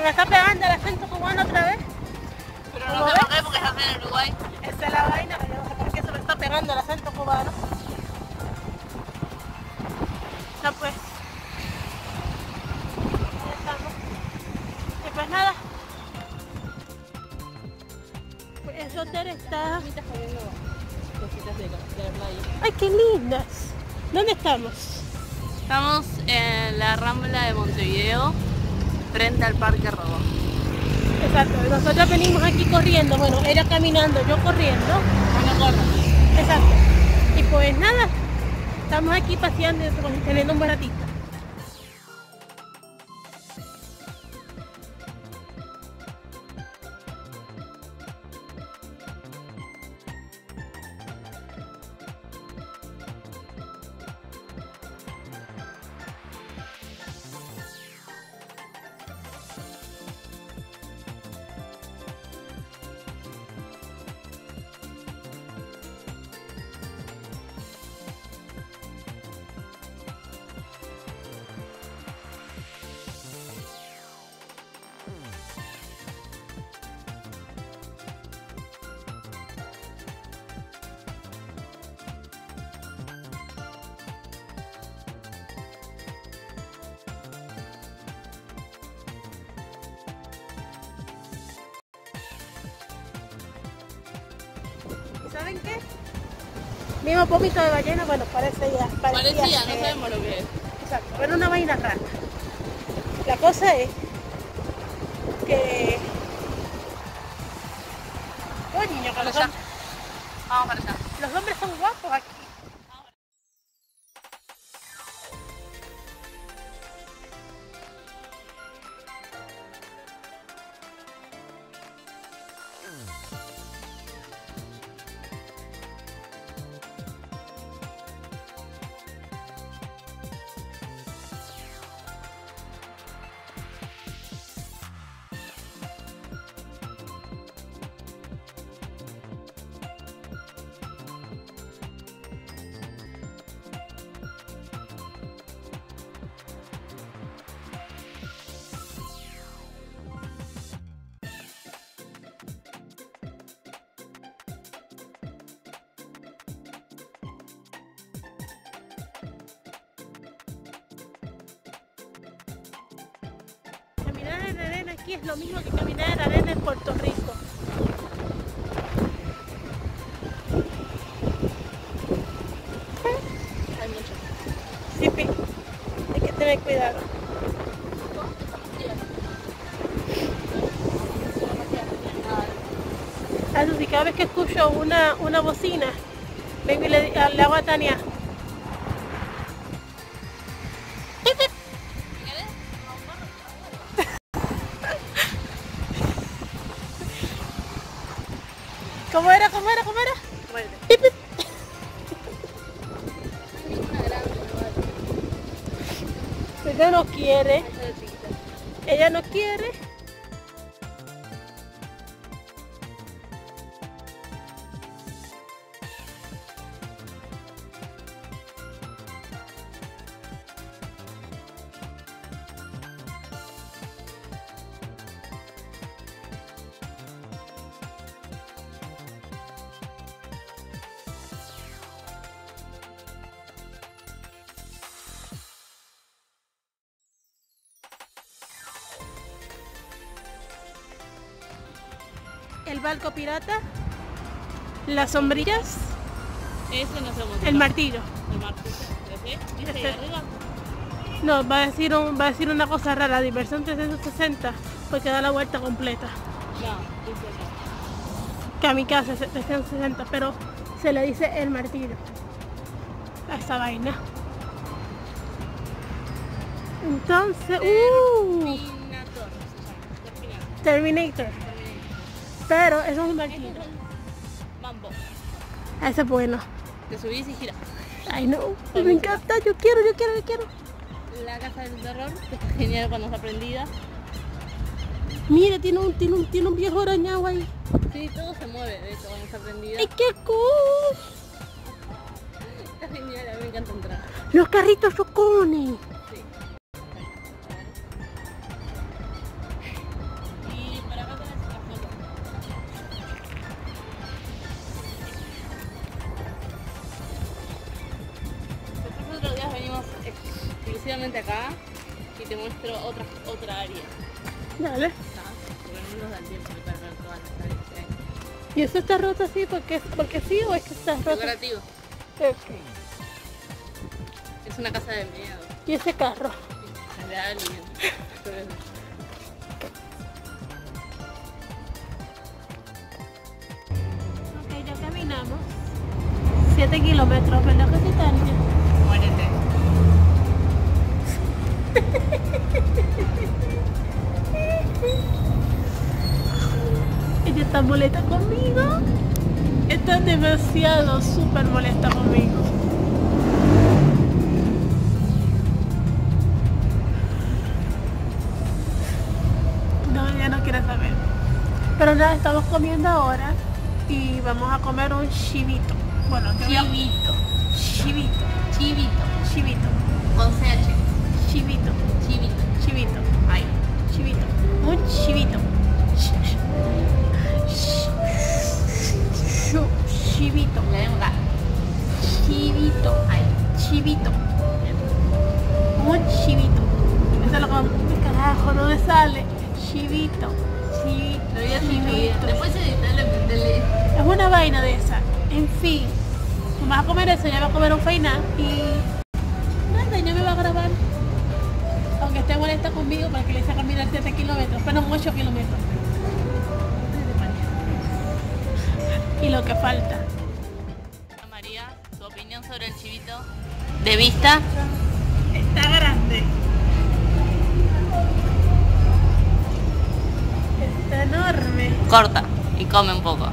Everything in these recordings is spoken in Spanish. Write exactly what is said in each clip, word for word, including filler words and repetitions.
Se me está pegando el acento cubano otra vez. Pero no te preocupes porque estás en Uruguay. Esa es la vaina, pero ¿por qué se me está pegando el acento cubano? No pues. Ahí estamos. Y pues nada. Eso Tere está. ¡Ay, qué lindas! ¿Dónde estamos? Estamos en la Rambla de Montevideo, frente al Parque Rodó. Exacto, nosotros venimos aquí corriendo, bueno, era caminando, yo corriendo. Bueno, corro. Exacto. Y pues nada, estamos aquí paseando y teniendo un buen ratito. ¿Saben qué? Vimos un poquito de ballena, bueno, parece ya. Parecía, parecía que... no sabemos lo que es. Exacto, pero una vaina rara. La cosa es que... Oh, niño, con los hombres... Vamos para allá. Los hombres son guapos aquí. Caminar en arena aquí es lo mismo que caminar en arena en Puerto Rico. Hay mucho. Sí, pi. Hay que tener cuidado. Y cada vez que escucho una, una bocina, vengo y le, le hago a Tania. ¿Cómo era? ¿Cómo era? ¿Cómo era? Bueno. Ella no quiere. Ella no quiere. El barco pirata, las sombrillas, ese no se el martillo. El martillo. ¿Dice ahí arriba? No, va a decir un, va a decir una cosa rara, diversión trescientos sesenta, porque da la vuelta completa. No, dice acá. Kamikaze trescientos sesenta, pero se le dice el martillo a esa vaina. Entonces, uh, Terminator. Terminator. Pero eso es un barquito. Este es el Bambo. Ese es bueno. Te subís y giras. Ay no, me encanta, yo quiero, yo quiero, yo quiero. La casa del terror, que está genial cuando está prendida. Mira, tiene un, tiene un, tiene un viejo arañado ahí. Sí, todo se mueve, de hecho, cuando está prendida. ¡Ay, qué cool! Está genial, a mí me encanta entrar. Los carritos chocones. Sí. exclusivamente acá y te muestro otra, otra área. Dale. Está, porque no nos da el tiempo para ver todas las áreas que hay. ¿Y eso está roto así porque, porque sí o es que está roto? Decorativo. Ok. Es una casa de miedo. ¿Y ese carro? Es de alguien. Ok, ya caminamos. siete kilómetros, ¿verdad que sí, Tania? Muérete. Ella está molesta conmigo. Está demasiado súper molesta conmigo. No, ya no quiere saber. Pero nada, estamos comiendo ahora y vamos a comer un chivito. Bueno, chivito. Chivito. Chivito. Chivito. Con C H. Chivito. Chivito. Chivito. Ay. Chivito. Un chivito. Chivito. La lengua. Chivito. Ay. Chivito. Un chivito. Eso es lo que carajo no me sale. Chivito. Chivito. Chivito. Después se edita. Es una vaina de esa. En fin. Vamos a comer eso, ya va a comer un fainá y nada, ya me va a grabar. Aunque esté molesta conmigo porque le hice caminar siete kilómetros, pero no ocho kilómetros. Y lo que falta. María, tu opinión sobre el chivito de vista. Está grande. Está enorme. Corta y come un poco.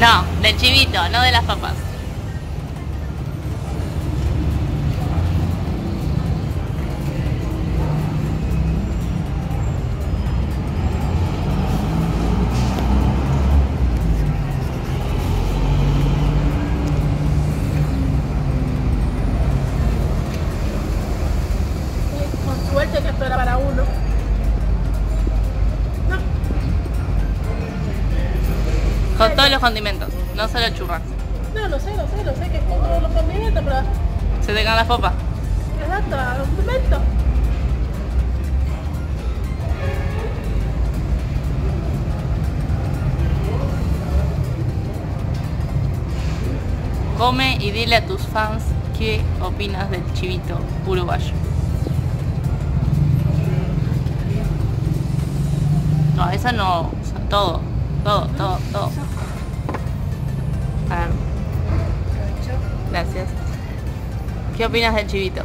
No, del chivito, no de las papas. Con suerte que esto era para uno. Con todos los condimentos, no solo el churras. No, lo sé, lo sé, lo sé que es con todos los condimentos, pero... Se te caen las popas. Exacto, a los condimentos. Come y dile a tus fans qué opinas del chivito uruguayo. No, eso no, o sea, todo. Todo, todo, todo. Ah. Gracias. ¿Qué opinas del chivito?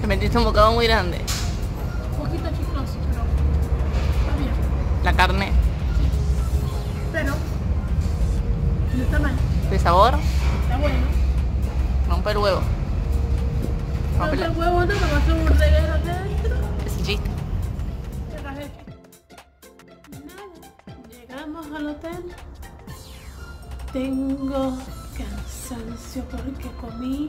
Te metiste un bocado muy grande. La carne. Pero no está mal. ¿De sabor? Está bueno. Rompe el huevo. Rompe el huevo, no, pero va a ser un regalo de adentro. Es chiste. Llegamos al hotel. Tengo cansancio porque comí.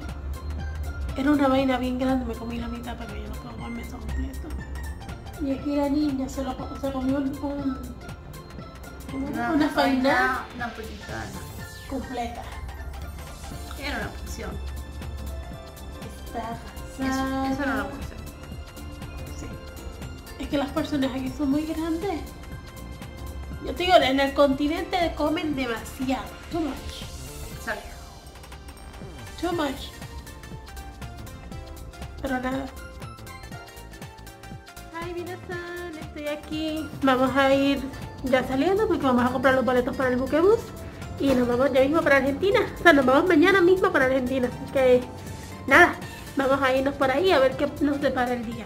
Era una vaina bien grande, me comí la mitad porque yo no puedo comer eso completo. Y aquí la niña se, lo, se comió un, un, una, una faina napolitana completa. Era una porción. Está eso, eso era una porción. Sí. Es que las personas aquí son muy grandes. Yo te digo, en el continente comen demasiado. Too much. Exacto. Too much. Pero nada. Estoy aquí, vamos a ir ya saliendo porque vamos a comprar los boletos para el buquebus y nos vamos ya mismo para Argentina, o sea, nos vamos mañana mismo para Argentina, así que nada, vamos a irnos por ahí a ver qué nos depara el día.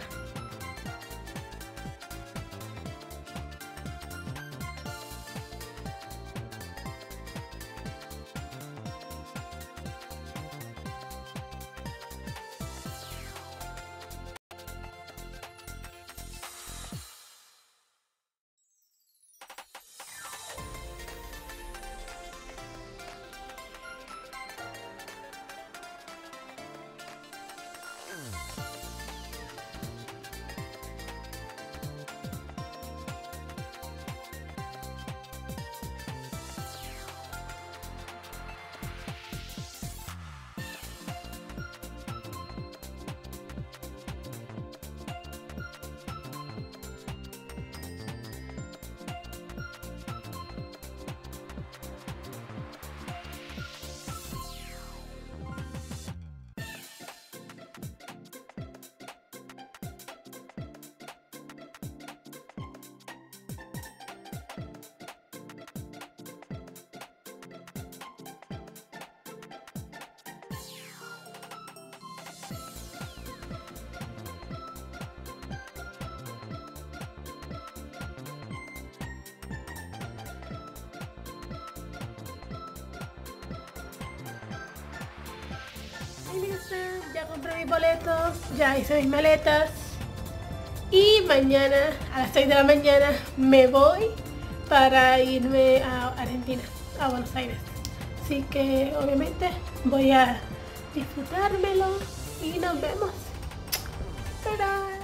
Y listo, ya compré mis boletos, ya hice mis maletas. Y mañana a las seis de la mañana me voy para irme a Argentina, a Buenos Aires. Así que obviamente voy a disfrutármelo y nos vemos. ¡Tarán!